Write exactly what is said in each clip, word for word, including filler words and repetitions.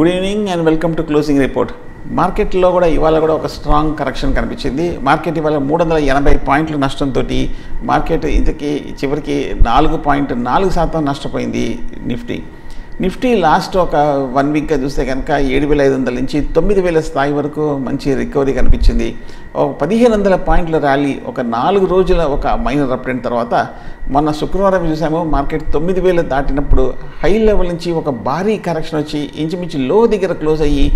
Good evening and welcome to closing report. మార్కెట్లో కూడా ఇవాళ కూడా ఒక స్ట్రాంగ్ కరెక్షన్ కనిపించింది. మార్కెట్ ఇవాళ మూడు వందల ఎనభై పాయింట్ల నష్టంతో మార్కెట్ ఇంతకీ చివరికి నాలుగు పాయింట్ నాలుగు శాతం నష్టపోయింది. నిఫ్టీ నిఫ్టీ లాస్ట్ ఒక వన్ వీక్గా చూస్తే కనుక ఏడు వేల ఐదు వందల నుంచి తొమ్మిది వేల స్థాయి వరకు మంచి రికవరీ కనిపించింది. ఒక పదిహేను వందల పాయింట్ల ర్యాలీ ఒక నాలుగు రోజుల ఒక మైనర్ అప్రెంట్ తర్వాత మొన్న శుక్రవారం చూసాము మార్కెట్ తొమ్మిది వేలు దాటినప్పుడు హై లెవెల్ నుంచి ఒక భారీ కరెక్షన్ వచ్చి ఇంచుమించి లో దగ్గర క్లోజ్ అయ్యి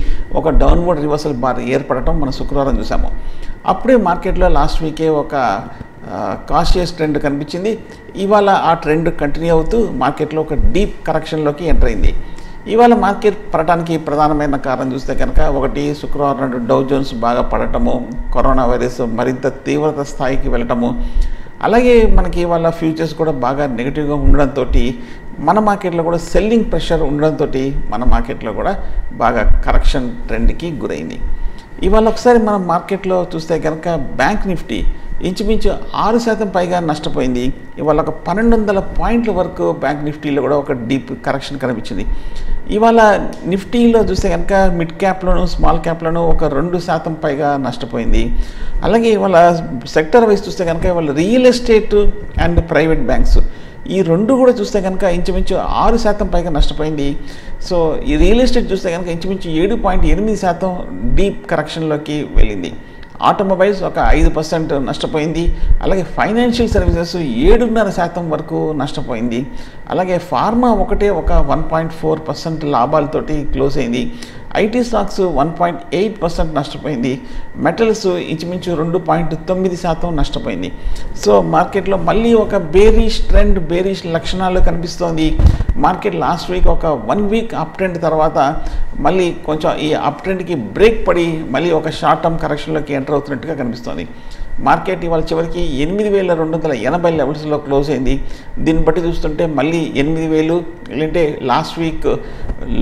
ఒక డౌన్వర్డ్ రివర్సల్ బార్ ఏర్పడటం మనం శుక్రవారం చూసాము. అప్పుడే మార్కెట్లో లాస్ట్ వీకే ఒక కాషియస్ ట్రెండ్ కనిపించింది. ఇవాళ ఆ ట్రెండ్ కంటిన్యూ అవుతూ మార్కెట్లో ఒక డీప్ కరెక్షన్లోకి ఎంటర్ అయింది. ఇవాళ మార్కెట్ పడటానికి ప్రధానమైన కారణం చూస్తే కనుక ఒకటి శుక్రవారం నాడు డౌ జోన్స్ బాగా పడటము, కరోనా వైరస్ మరింత తీవ్రత స్థాయికి వెళ్ళటము, అలాగే మనకి ఇవాళ ఫ్యూచర్స్ కూడా బాగా నెగిటివ్గా ఉండడంతో మన మార్కెట్లో కూడా సెల్లింగ్ ప్రెషర్ ఉండడంతో మన మార్కెట్లో కూడా బాగా కరెక్షన్ ట్రెండ్కి గురైంది. ఇవాళ ఒకసారి మనం మార్కెట్లో చూస్తే కనుక బ్యాంక్ నిఫ్టీ ఇంచుమించు ఆరు శాతం పైగా నష్టపోయింది. ఇవాళ ఒక పన్నెండు వందల పాయింట్ల వరకు బ్యాంక్ నిఫ్టీలో కూడా ఒక డీప్ కరెక్షన్ కనిపించింది. ఇవాళ నిఫ్టీలో చూస్తే కనుక మిడ్ క్యాప్లోను స్మాల్ క్యాప్లోను ఒక రెండు శాతం పైగా నష్టపోయింది. అలాగే ఇవాళ సెక్టర్ వైజ్ చూస్తే కనుక ఇవాళ real estate and private banks ఈ రెండు కూడా చూస్తే కనుక ఇంచుమించు ఆరు శాతం పైగా నష్టపోయింది. సో ఈ రియల్ ఎస్టేట్ చూస్తే కనుక ఇంచుమించు ఏడు పాయింట్ ఎనిమిది శాతం డీప్ కరెక్షన్లోకి వెళ్ళింది. ఆటోమొబైల్స్ ఒక ఐదు పర్సెంట్ నష్టపోయింది. అలాగే ఫైనాన్షియల్ సర్వీసెస్ ఏడున్నర శాతం వరకు నష్టపోయింది. అలాగే ఫార్మా ఒకటే ఒక వన్ పాయింట్ ఫోర్ పర్సెంట్ లాభాలతోటి క్లోజ్ అయింది. IT stocks one point eight percent నష్టపోయింది. మెటల్స్ ఇంచుమించు రెండు పాయింట్ తొమ్మిది శాతం నష్టపోయింది. సో మార్కెట్లో మళ్ళీ ఒక బేరీష్ ట్రెండ్ బేరీష్ లక్షణాలు కనిపిస్తోంది. మార్కెట్ లాస్ట్ వీక్ ఒక వన్ వీక్ అప్ ట్రెండ్ తర్వాత మళ్ళీ కొంచెం ఈ అప్ ట్రెండ్కి బ్రేక్ పడి మళ్ళీ ఒక షార్ట్ టర్మ్ కరెక్షన్లోకి ఎంటర్ అవుతున్నట్టుగా కనిపిస్తోంది. మార్కెట్ ఇవాళ చివరికి ఎనిమిది వేల రెండు వందల ఎనభై లెవెల్స్లో క్లోజ్ అయింది. దీన్ని బట్టి చూస్తుంటే మళ్ళీ ఎనిమిది వేలు లేదంటే లాస్ట్ వీక్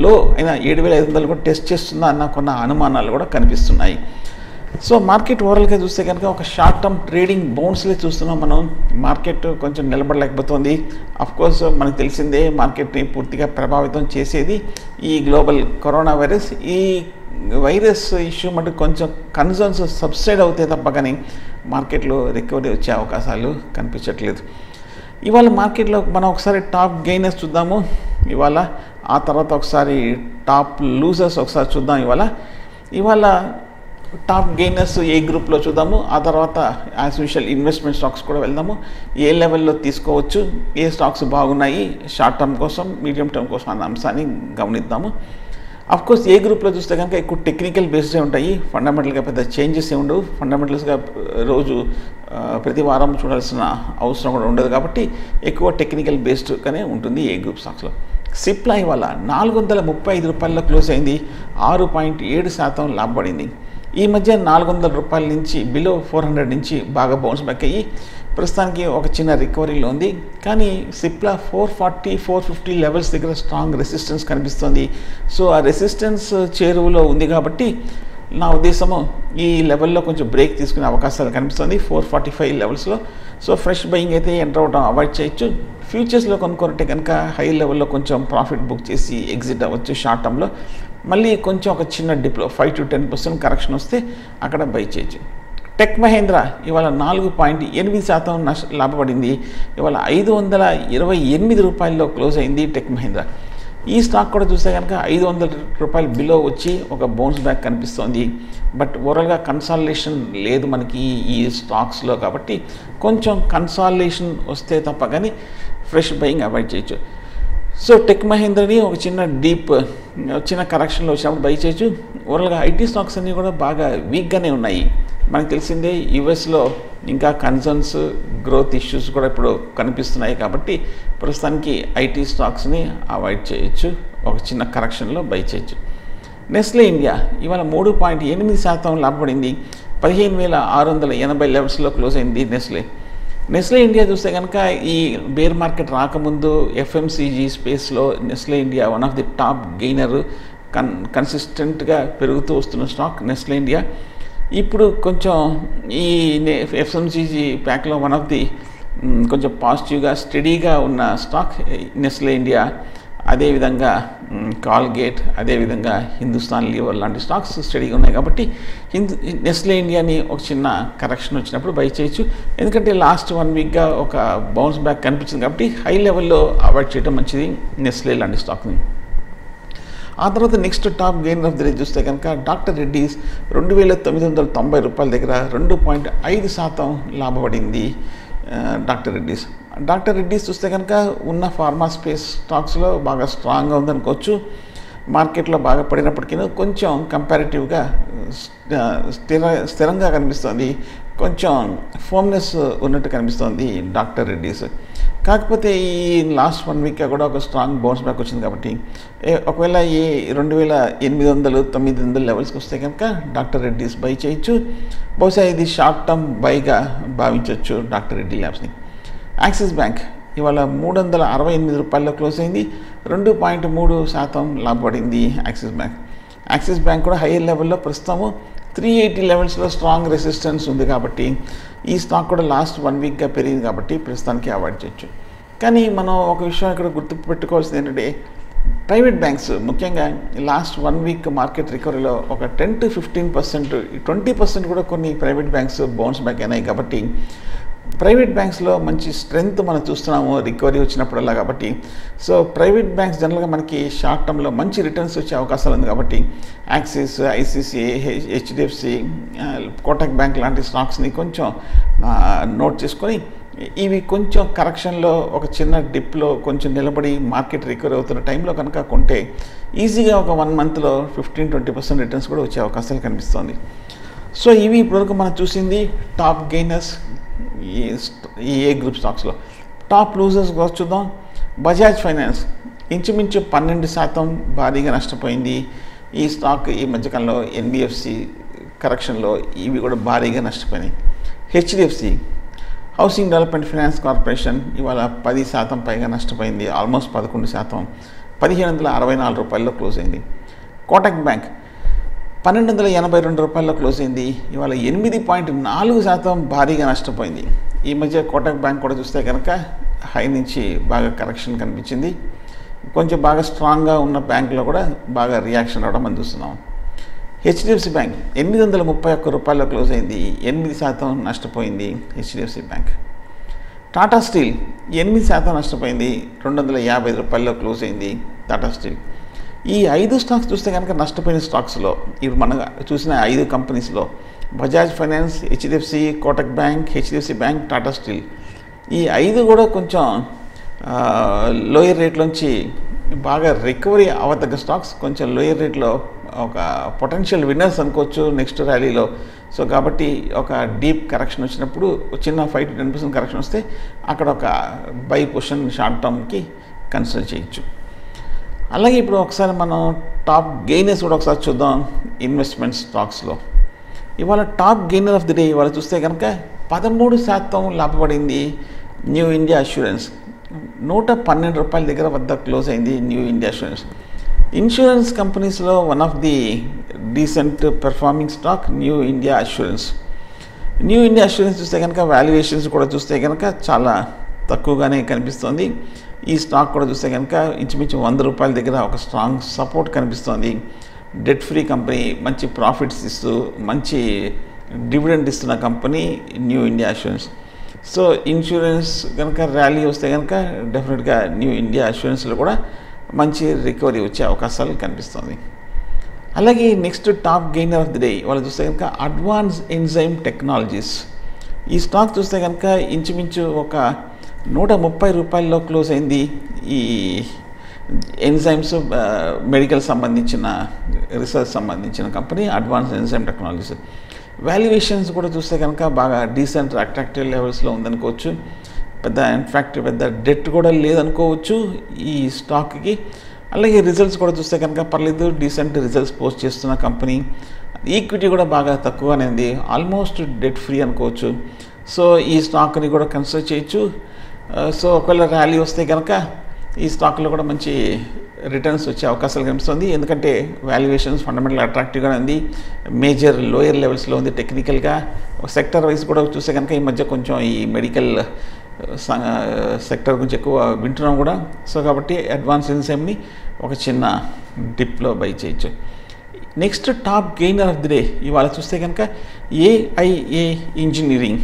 లో అయినా ఏడు వేల ఐదు వందలు కూడా టెస్ట్ చేస్తుందా అన్న కొన్ని అనుమానాలు కూడా కనిపిస్తున్నాయి. సో మార్కెట్ ఓవరాల్గా చూస్తే కనుక ఒక షార్ట్ టర్మ్ ట్రేడింగ్ బౌన్స్లే చూస్తున్నాం మనం. మార్కెట్ కొంచెం నిలబడలేకపోతుంది. అఫ్కోర్స్ మనకు తెలిసిందే మార్కెట్ని పూర్తిగా ప్రభావితం చేసేది ఈ గ్లోబల్ కరోనా వైరస్. ఈ వైరస్ ఇష్యూ మటుకు కొంచెం కన్సర్న్స్ సబ్సైడ్ అవుతాయి తప్ప కానీ మార్కెట్లో రికవరీ వచ్చే అవకాశాలు కనిపించట్లేదు. ఇవాళ మార్కెట్లో మనం ఒకసారి టాప్ గెయినర్స్ చూద్దాము ఇవాళ, ఆ తర్వాత ఒకసారి టాప్ లూజర్స్ ఒకసారి చూద్దాం ఇవాళ. ఇవాళ టాప్ గెయినర్స్ ఏ గ్రూప్లో చూద్దాము, ఆ తర్వాత యాజ్ యూజువల్ ఇన్వెస్ట్మెంట్ స్టాక్స్ కూడా వెళ్దాము. ఏ లెవెల్లో తీసుకోవచ్చు, ఏ స్టాక్స్ బాగున్నాయి షార్ట్ టర్మ్ కోసం మీడియం టర్మ్ కోసం అన్న అంశాన్ని గమనిద్దాము. అఫ్కోర్స్ ఏ గ్రూప్లో చూస్తే కనుక ఎక్కువ టెక్నికల్ బేస్డే ఉంటాయి. ఫండమెంటల్గా పెద్ద చేంజెస్ ఏమి ఉండవు. ఫండమెంటల్స్గా రోజు ప్రతి వారం చూడాల్సిన అవసరం కూడా ఉండదు కాబట్టి ఎక్కువ టెక్నికల్ బేస్డ్గానే ఉంటుంది ఏ గ్రూప్ స్టాక్స్లో. సిప్లా ఇవాళ నాలుగు వందల ముప్పై ఐదు రూపాయల్లో క్లోజ్ అయింది. ఆరు పాయింట్ ఏడు శాతం లాభపడింది. ఈ మధ్య నాలుగు వందల రూపాయల నుంచి బిలో ఫోర్ హండ్రెడ్ నుంచి బాగా బౌన్స్ బ్యాక్ అయ్యి ప్రస్తుతానికి ఒక చిన్న రికవరీలో ఉంది. కానీ Cipla four forty four fifty levels దగ్గర స్ట్రాంగ్ రెసిస్టెన్స్ కనిపిస్తుంది. సో ఆ రెసిస్టెన్స్ చేరువలో ఉంది కాబట్టి నా ఉద్దేశము ఈ లెవెల్లో కొంచెం బ్రేక్ తీసుకునే అవకాశాలు కనిపిస్తుంది ఫోర్ ఫార్టీ ఫైవ్ లెవెల్స్లో. సో ఫ్రెష్ బయింగ్ అయితే ఎంటర్ అవడం అవాయిడ్ చేయొచ్చు. ఫ్యూచర్స్లో కొనుక్కుంటే కనుక హై లెవెల్లో కొంచెం ప్రాఫిట్ బుక్ చేసి ఎగ్జిట్ అవ్వచ్చు. షార్ట్ టర్మ్లో మళ్ళీ కొంచెం ఒక చిన్న డిప్లో five to ten percent correction వస్తే అక్కడ బై చేయొచ్చు. టెక్ మహీంద్ర ఇవాళ నాలుగు పాయింట్ ఎనిమిది శాతం నష్ట లాభపడింది. ఇవాళ ఐదు వందల ఇరవై ఎనిమిది రూపాయల్లో క్లోజ్ అయింది టెక్ మహీంద్ర. ఈ స్టాక్ కూడా చూస్తే కనుక ఐదు వందల రూపాయలు బిలో వచ్చి ఒక బౌన్స్ బ్యాక్ కనిపిస్తోంది. బట్ ఓవరాల్గా కన్సాలిడేషన్ లేదు మనకి ఈ స్టాక్స్లో కాబట్టి కొంచెం కన్సాలిడేషన్ వస్తే తప్ప కానీ ఫ్రెష్ బయింగ్ అవాయిడ్ చేయొచ్చు. సో టెక్ మహీంద్రని ఒక చిన్న డీప్ చిన్న కరెక్షన్లో వచ్చినప్పుడు బై చేయొచ్చు. ఓవరాల్గా ఐటీ స్టాక్స్ అన్నీ కూడా బాగా వీక్గానే ఉన్నాయి. మనకు తెలిసిందే యుఎస్లో ఇంకా కన్సర్న్స్ గ్రోత్ ఇష్యూస్ కూడా ఇప్పుడు కనిపిస్తున్నాయి కాబట్టి ప్రస్తుతానికి ఐటీ స్టాక్స్ని అవాయిడ్ చేయొచ్చు. ఒక చిన్న కరెక్షన్లో బై చేయొచ్చు. నెస్లే ఇండియా ఇవాళ మూడు పాయింట్ ఎనిమిది శాతం లాభపడింది. పదిహేను వేల ఆరు వందల ఎనభై లెవెల్స్లో క్లోజ్ అయింది నెస్లే. నెస్లే ఇండియా చూస్తే కనుక ఈ బేర్ మార్కెట్ రాకముందు ఎఫ్ఎంసీజీ స్పేస్లో Nestle India one of the top gainer కన్ కన్సిస్టెంట్గా పెరుగుతూ వస్తున్న స్టాక్ నెస్లే ఇండియా. ఇప్పుడు కొంచెం ఈ ఎఫ్ఎంసీజీ ప్యాక్లో వన్ ఆఫ్ ది కొంచెం పాజిటివ్గా స్టడీగా ఉన్న స్టాక్ నెస్లే ఇండియా. అదే విధంగా కాల్గేట్ అదే విధంగా హిందుస్థాన్ లీవర్ లాంటి స్టాక్స్ స్టడీగా ఉన్నాయి కాబట్టి నెస్లే ఇండియాని ఒక చిన్న కరెక్షన్ వచ్చినప్పుడు బై చేయొచ్చు ఎందుకంటే లాస్ట్ వన్ వీక్గా ఒక బౌన్స్ బ్యాక్ కనిపించింది కాబట్టి హై లెవెల్లో అవాయిడ్ చేయడం మంచిది నెస్లే లాంటి స్టాక్ని ఆ తర్వాత next top gainer of the day చూస్తే కనుక డాక్టర్ రెడ్డీస్ రెండు వేల తొమ్మిది వందల తొంభై రూపాయల దగ్గర రెండు పాయింట్ ఐదు శాతం లాభపడింది డాక్టర్ రెడ్డీస్ డాక్టర్ రెడ్డీస్ చూస్తే కనుక ఉన్న ఫార్మా స్పేస్ స్టాక్స్లో బాగా స్ట్రాంగ్గా ఉందనుకోవచ్చు మార్కెట్లో బాగా పడినప్పటికీ కొంచెం కంపారిటివ్గా స్థిర స్థిరంగా కనిపిస్తుంది కొంచెం ఫోమ్నెస్ ఉన్నట్టు కనిపిస్తుంది డాక్టర్ రెడ్డీస్ కాకపోతే ఈ లాస్ట్ వన్ వీక్గా కూడా ఒక స్ట్రాంగ్ బౌన్స్ బ్యాక్ వచ్చింది కాబట్టి ఒకవేళ ఈ రెండు వేల ఎనిమిది వందలు తొమ్మిది వందల లెవెల్స్కి వస్తే కనుక డాక్టర్ రెడ్డీస్ బై చేయొచ్చు బహుశా ఇది షార్ట్ టర్మ్ బైగా భావించవచ్చు డాక్టర్ రెడ్డి ల్యాబ్స్ని యాక్సిస్ బ్యాంక్ ఇవాళ మూడు వందల అరవై ఎనిమిది రూపాయల్లో క్లోజ్ అయింది రెండు పాయింట్ మూడు శాతం లాభపడింది యాక్సిస్ బ్యాంక్ యాక్సిస్ బ్యాంక్ కూడా హైయర్ లెవెల్లో ప్రస్తుతము త్రీ ఎయిటీ లెవెల్స్లో స్ట్రాంగ్ రెసిస్టెన్స్ ఉంది కాబట్టి ఈ స్టాక్ కూడా లాస్ట్ వన్ వీక్గా పెరిగింది కాబట్టి ప్రస్తుతానికి అవాయిడ్ చేయొచ్చు కానీ మనం ఒక విషయం ఇక్కడ గుర్తు పెట్టుకోవాల్సింది ఏంటంటే ప్రైవేట్ బ్యాంక్స్ ముఖ్యంగా లాస్ట్ వన్ వీక్ మార్కెట్ రికవరీలో ఒక ten to fifteen percent twenty percent కూడా కొన్ని ప్రైవేట్ బ్యాంక్స్ బౌన్స్ బ్యాక్ అయినాయి కాబట్టి ప్రైవేట్ బ్యాంక్స్లో మంచి స్ట్రెంగ్త్ మనం చూస్తున్నాము రికవరీ వచ్చినప్పుడల్లా కాబట్టి సో ప్రైవేట్ బ్యాంక్స్ జనరల్గా మనకి షార్ట్ టర్మ్లో మంచి రిటర్న్స్ వచ్చే అవకాశాలు ఉంది కాబట్టి Axis ICICI HDFC Kotak bank లాంటి స్టాక్స్ని కొంచెం నోట్ చేసుకొని ఇవి కొంచెం కరెక్షన్లో ఒక చిన్న డిప్లో కొంచెం నిలబడి మార్కెట్ రికవరీ అవుతున్న టైంలో కనుక కొంటే ఈజీగా ఒక వన్ మంత్లో ఫిఫ్టీన్ ట్వంటీ పర్సెంట్ రిటర్న్స్ కూడా వచ్చే అవకాశాలు కనిపిస్తుంది సో ఇవి ఇప్పటివరకు మనం చూసింది టాప్ గెయినర్స్ ఈ ఏ గ్రూప్ స్టాక్స్లో టాప్ లూజర్స్ కూడా చూద్దాం బజాజ్ ఫైనాన్స్ ఇంచుమించు పన్నెండు శాతం భారీగా నష్టపోయింది ఈ స్టాక్ ఈ మధ్యకాలంలో ఎన్బిఎఫ్సి కరెక్షన్లో ఇవి కూడా భారీగా నష్టపోయినాయి HDFC housing development finance corporation ఇవాళ పది శాతం పైగా నష్టపోయింది ఆల్మోస్ట్ పదకొండు శాతం పదిహేను వందల అరవై నాలుగు రూపాయల్లో క్లోజ్ అయింది కోటక్ బ్యాంక్ పన్నెండు వందల ఎనభై రెండు రూపాయల్లో క్లోజ్ అయింది ఇవాళ ఎనిమిది పాయింట్ నాలుగు శాతం భారీగా నష్టపోయింది ఈ మధ్య కోటక్ బ్యాంక్ కూడా చూస్తే కనుక హై నుంచి బాగా కరెక్షన్ కనిపించింది కొంచెం బాగా స్ట్రాంగ్గా ఉన్న బ్యాంకులో కూడా బాగా రియాక్షన్ అవ్వడం మనం చూస్తున్నాం హెచ్డిఎఫ్సి బ్యాంక్ ఎనిమిది వందల ముప్పై ఒక్క రూపాయల్లో క్లోజ్ అయింది ఎనిమిది శాతం నష్టపోయింది హెచ్డిఎఫ్సి బ్యాంక్ టాటా స్టీల్ ఎనిమిది శాతం నష్టపోయింది రెండు వందల యాభై రూపాయల్లో క్లోజ్ అయింది టాటా స్టీల్ ఈ ఐదు స్టాక్స్ చూస్తే కనుక నష్టపోయిన స్టాక్స్లో ఇప్పుడు మనం చూసిన ఐదు కంపెనీస్లో Bajaj finance HDFC Kotak bank HDFC bank Tata steel ఈ ఐదు కూడా కొంచెం లోయర్ రేట్లోంచి బాగా రికవరీ అవతగ్గ స్టాక్స్ కొంచెం లోయర్ రేట్లో ఒక పొటెన్షియల్ విన్నర్స్ అనుకోవచ్చు నెక్స్ట్ ర్యాలీలో సో కాబట్టి ఒక డీప్ కరెక్షన్ వచ్చినప్పుడు చిన్న five to ten percent correction వస్తే అక్కడ ఒక బై పొజిషన్ షార్ట్ టర్మ్కి కన్సిడర్ చేయొచ్చు అలాగే ఇప్పుడు ఒకసారి మనం టాప్ గెయినర్స్ కూడా ఒకసారి చూద్దాం ఇన్వెస్ట్మెంట్ స్టాక్స్లో ఇవాళ top gainer of the day ఇవాళ చూస్తే కనుక పదమూడు శాతం లాభపడింది న్యూ ఇండియా అష్యూరెన్స్ నూట పన్నెండు రూపాయల దగ్గర వద్ద క్లోజ్ అయింది న్యూ ఇండియా అష్యూరెన్స్ ఇన్సూరెన్స్ కంపెనీస్లో one of the decent performing stock new India assurance new India assurance చూస్తే కనుక వాల్యుయేషన్స్ కూడా చూస్తే కనుక చాలా తక్కువగానే కనిపిస్తుంది ఈ స్టాక్ కూడా చూస్తే కనుక ఇంచుమించు వంద రూపాయల దగ్గర ఒక స్ట్రాంగ్ సపోర్ట్ కనిపిస్తోంది డెట్ ఫ్రీ కంపెనీ మంచి ప్రాఫిట్స్ ఇస్తూ మంచి డివిడెంట్ ఇస్తున్న company new India assurance so insurance కనుక ర్యాలీ వస్తే కనుక డెఫినెట్గా న్యూ ఇండియా అష్యూరెన్స్లో కూడా మంచి రికవరీ వచ్చే అవకాశాలు కనిపిస్తుంది అలాగే next top gainer of the day వాళ్ళు చూస్తే కనుక అడ్వాన్స్ ఎంజైమ్ టెక్నాలజీస్ ఈ స్టాక్ చూస్తే కనుక ఇంచుమించు ఒక నూట ముప్పై రూపాయల్లో క్లోజ్ అయింది ఈ ఎంజైమ్స్ మెడికల్ సంబంధించిన రీసెర్చ్ సంబంధించిన company advance enzyme technologies valuations కూడా చూస్తే కనుక బాగా డీసెంట్ అట్రాక్టివ్ లెవెల్స్లో ఉందనుకోవచ్చు పెద్ద ఇన్ఫ్యాక్ట్ పెద్ద డెట్ కూడా లేదనుకోవచ్చు ఈ స్టాక్కి అలాగే రిజల్ట్స్ కూడా చూస్తే కనుక పర్లేదు డీసెంట్ రిజల్ట్స్ పోస్ట్ చేస్తున్న కంపెనీ ఈక్విటీ కూడా బాగా తక్కువగానే ఉంది ఆల్మోస్ట్ డెట్ ఫ్రీ అనుకోవచ్చు సో ఈ స్టాక్ని కూడా కన్సిడర్ చేయొచ్చు సో ఒకవేళ ర్యాలీ వస్తే కనుక ఈ స్టాక్లో కూడా మంచి రిటర్న్స్ వచ్చే అవకాశాలు కనిపిస్తుంది ఎందుకంటే వాల్యుయేషన్స్ ఫండమెంటల్ అట్రాక్టివ్గా ఉంది మేజర్ లోయర్ లెవెల్స్లో ఉంది టెక్నికల్గా సెక్టర్ వైజ్ కూడా చూస్తే కనుక ఈ మధ్య కొంచెం ఈ మెడికల్ సెక్టర్ గురించి ఎక్కువ వింటున్నాం కూడా. సో కాబట్టి అడ్వాన్స్ ఎంజైమ్ని ఒక చిన్న డిప్లో బై చేయొచ్చు. Next top gainer of the day ఇవాళ చూస్తే కనుక ఏఐఏ ఇంజనీరింగ్.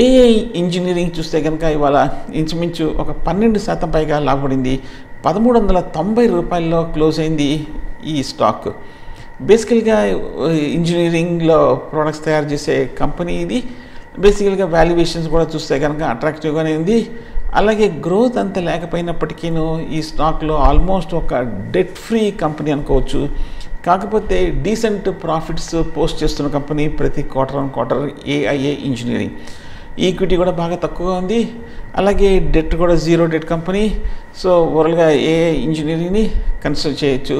ఏఐ ఇంజనీరింగ్ చూస్తే కనుక ఇవాళ ఇంచుమించు ఒక పన్నెండు శాతం పైగా లాభపడింది. పదమూడు వందల తొంభై రూపాయల్లో క్లోజ్ అయింది ఈ స్టాక్. బేసికల్గా ఇంజనీరింగ్లో ప్రోడక్ట్స్ తయారు చేసే కంపెనీ ఇది. బేసికల్గా వాల్యుయేషన్స్ కూడా చూస్తే కనుక అట్రాక్టివ్గానే ఉంది. అలాగే గ్రోత్ అంత లేకపోయినప్పటికీను ఈ స్టాక్లో ఆల్మోస్ట్ ఒక డెట్ ఫ్రీ కంపెనీ అనుకోవచ్చు. కాకపోతే డీసెంట్ ప్రాఫిట్స్ పోస్ట్ చేస్తున్న కంపెనీ ప్రతి quarter on quarter AIA engineering. Equity కూడా బాగా తక్కువగా ఉంది, అలాగే డెట్ కూడా జీరో డెట్ కంపెనీ. సో ఓవరాల్గా ఏఐఏ ఇంజనీరింగ్ని కన్సిడర్ చేయొచ్చు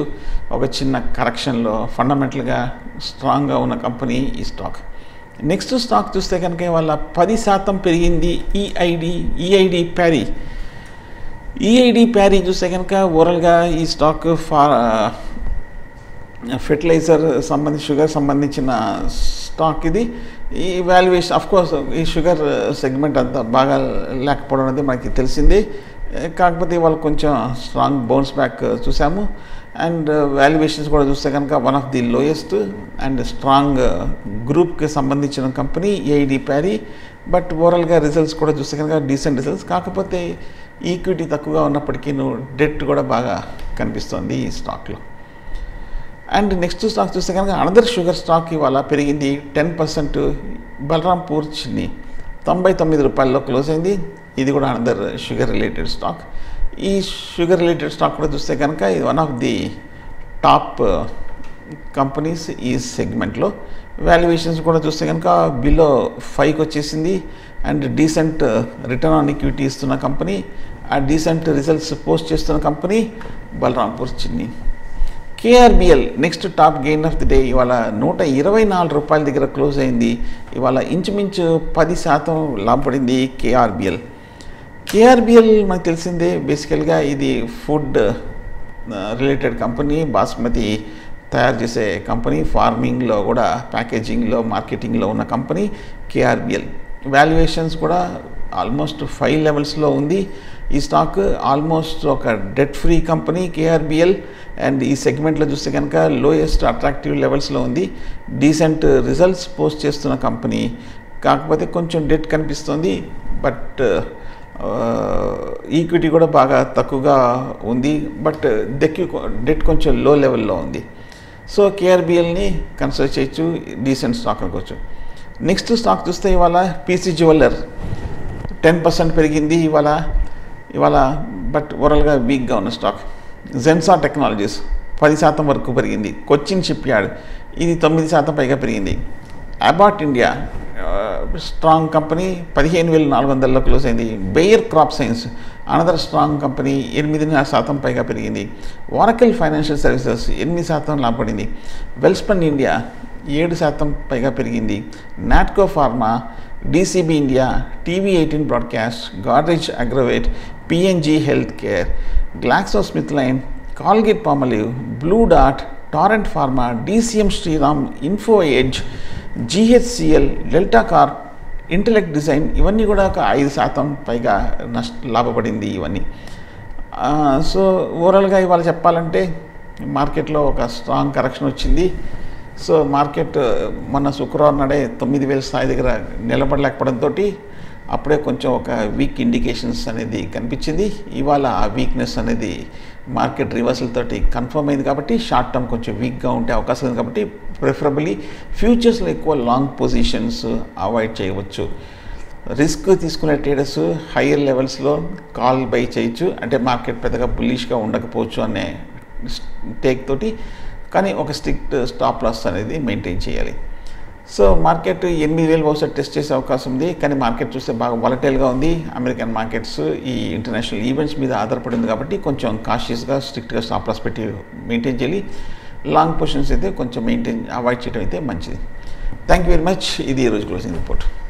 ఒక చిన్న కరెక్షన్లో. ఫండమెంటల్గా స్ట్రాంగ్గా ఉన్న కంపెనీ ఈ స్టాక్. నెక్స్ట్ స్టాక్ చూస్తే కనుక ఇవాళ పది శాతం పెరిగింది EID EID Parry. EID Parry చూస్తే కనుక ఓవరాల్గా ఈ స్టాక్ ఫా ఫెర్టిలైజర్ సంబంధించి షుగర్ సంబంధించిన స్టాక్ ఇది. ఈ వాల్యుయేషన్ అఫ్కోర్స్ ఈ షుగర్ సెగ్మెంట్ అంతా బాగా లేకపోవడం అనేది మనకి తెలిసింది. కాకపోతే వాళ్ళు కొంచెం స్ట్రాంగ్ బౌన్స్ బ్యాక్ చూసాము. అండ్ వాల్యుయేషన్స్ కూడా చూస్తే కనుక one of the lowest and strong గ్రూప్కి సంబంధించిన కంపెనీ ఏఐడి ప్యారీ. బట్ ఓవరాల్గా రిజల్ట్స్ కూడా చూస్తే కనుక డీసెంట్ రిజల్ట్స్. కాకపోతే ఈక్విటీ తక్కువగా ఉన్నప్పటికీ డెట్ కూడా బాగా కనిపిస్తుంది ఈ స్టాక్లో. అండ్ నెక్స్ట్ స్టాక్ చూస్తే కనుక అనదర్ షుగర్ స్టాక్ ఇవాళ పెరిగింది టెన్ పర్సెంట్. బలరాంపూర్ చిన్ని తొంభై తొమ్మిది రూపాయల్లో క్లోజ్ అయింది. ఇది కూడా అనదర్ షుగర్ రిలేటెడ్ స్టాక్. ఈ షుగర్ రిలేటెడ్ స్టాక్ కూడా చూస్తే కనుక ఇది one of the top companies ఈ సెగ్మెంట్లో. వాల్యుయేషన్స్ కూడా చూస్తే కనుక బిలో ఫైవ్కి వచ్చేసింది. And decent return on equity ఇస్తున్న కంపెనీ, ఆ డీసెంట్ రిజల్ట్స్ పోస్ట్ చేస్తున్న company Balrampur Chini. KRBL next top gain of the day ఇవాళ నూట ఇరవై నాలుగు రూపాయల దగ్గర క్లోజ్ అయింది. ఇవాళ ఇంచుమించు పది శాతం లాభపడింది కేఆర్బిఎల్. కేఆర్బిఎల్ మనకు తెలిసిందే, బేసికల్గా ఇది ఫుడ్ రిలేటెడ్ కంపెనీ, బాస్మతి తయారు చేసే కంపెనీ, ఫార్మింగ్లో కూడా ప్యాకేజింగ్లో మార్కెటింగ్లో ఉన్న కంపెనీ కేఆర్బిఎల్. వాల్యుయేషన్స్ కూడా ఆల్మోస్ట్ ఫైవ్ లెవెల్స్లో ఉంది ఈ స్టాక్. ఆల్మోస్ట్ ఒక debt free company KRBL. And ఈ సెగ్మెంట్లో చూస్తే కనుక లోయెస్ట్ అట్రాక్టివ్ లెవెల్స్లో ఉంది. డీసెంట్ రిజల్ట్స్ పోస్ట్ చేస్తున్న కంపెనీ. కాకపోతే కొంచెం డెట్ కనిపిస్తుంది. బట్ ఈక్విటీ కూడా బాగా తక్కువగా ఉంది. బట్ డెక్ డెట్ కొంచెం లో లెవెల్లో ఉంది. సో కేఆర్బిఎల్ని కన్సిడర్ చేయొచ్చు, డీసెంట్ స్టాక్ అనుకోవచ్చు. నెక్స్ట్ స్టాక్ చూస్తే ఇవాళ పీసీ జ్యువెల్లర్ టెన్ పర్సెంట్ పెరిగింది ఇవాళ ఇవాళ బట్ ఓవరాల్గా వీక్గా ఉన్న స్టాక్. జెన్సా టెక్నాలజీస్ పది శాతం వరకు పెరిగింది. కొచ్చిన్ షిప్యార్డ్ ఇది తొమ్మిది శాతం పైగా పెరిగింది. అబాట్ ఇండియా స్ట్రాంగ్ కంపెనీ పదిహేను వేల నాలుగు వందల్లో క్లోజ్ అయింది. Bayer crop science another strong company ఎనిమిదిన్నర శాతం పైగా పెరిగింది. ఒరాకిల్ ఫైనాన్షియల్ సర్వీసెస్ ఎనిమిది శాతం లాభపడింది. వెల్స్పన్ ఇండియా ఏడు శాతం పైగా పెరిగింది. Natco pharma, DCB India, TV eighteen broadcast, Godrej Agrovet, PNG health care, Glaxo Smith line, Colgate Palmolive, blue డాట్, Torrent pharma, DCM Shriram, info edge, GHCL, delta Corp, intellect design ఇవన్నీ కూడా ఒక ఐదు శాతం పైగా నష్ట లాభపడింది ఇవన్నీ. సో ఓవరాల్గా ఇవాళ చెప్పాలంటే మార్కెట్లో ఒక స్ట్రాంగ్ కరెక్షన్ వచ్చింది. సో మార్కెట్ మొన్న శుక్రవారం నాడే తొమ్మిది వేల స్థాయి దగ్గర నిలబడలేకపోవడంతో అప్పుడే కొంచెం ఒక వీక్ ఇండికేషన్స్ అనేది కనిపించింది. ఇవాళ ఆ వీక్నెస్ అనేది మార్కెట్ రివర్సల్ తోటి కన్ఫర్మ్ అయింది. కాబట్టి షార్ట్ టర్మ్ కొంచెం వీక్గా ఉండే అవకాశం ఉంది. కాబట్టి ప్రిఫరబుల్లీ ఫ్యూచర్స్లో ఎక్కువ లాంగ్ పొజిషన్స్ అవాయిడ్ చేయవచ్చు. రిస్క్ తీసుకునే ట్రేడర్స్ హయ్యర్ లెవెల్స్లో కాల్ బై చేయొచ్చు. అంటే మార్కెట్ పెద్దగా బుల్లిష్గా ఉండకపోవచ్చు అనే టేక్ తోటి, కానీ ఒక స్ట్రిక్ట్ స్టాప్ లాస్ అనేది మెయింటైన్ చేయాలి. సో మార్కెట్ ఎనిమిది వేలు బహుశా టెస్ట్ చేసే అవకాశం ఉంది. కానీ మార్కెట్ చూస్తే బాగా వాలటైల్గా ఉంది. అమెరికన్ మార్కెట్స్ ఈ ఇంటర్నేషనల్ ఈవెంట్స్ మీద ఆధారపడింది. కాబట్టి కొంచెం కాషియస్గా స్ట్రిక్ట్గా స్టాప్ లాస్ పెట్టి మెయింటైన్ చేయాలి. లాంగ్ పొజిషన్స్ అయితే కొంచెం మెయింటైన్ అవాయిడ్ చేయడం అయితే మంచిది. Thank you very much. ఇది ఈరోజు క్లోజింగ్ రిపోర్ట్.